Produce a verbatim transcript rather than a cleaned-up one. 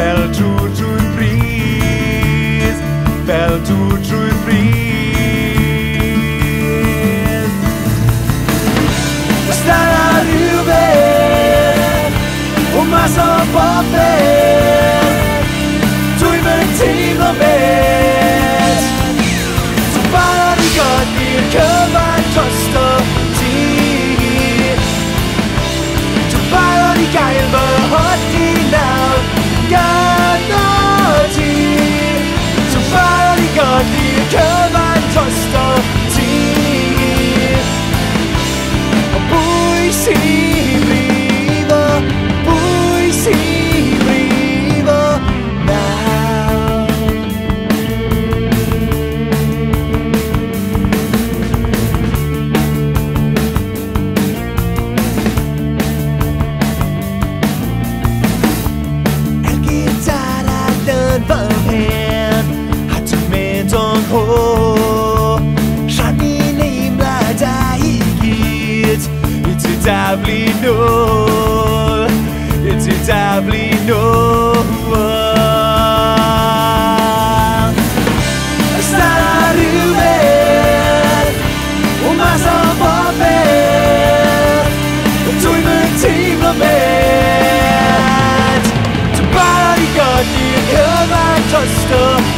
Fell true, true, please. Fell true, true, please. Stará ljubav, uma só poder, tu invertido vez, tu para de godnir kvar kosto ti, tu para de gaiva hoti now. No, it's a doubly no. Estará ljubav, uma só poder, tu invertido vez, tu para de godnir kvar kosto.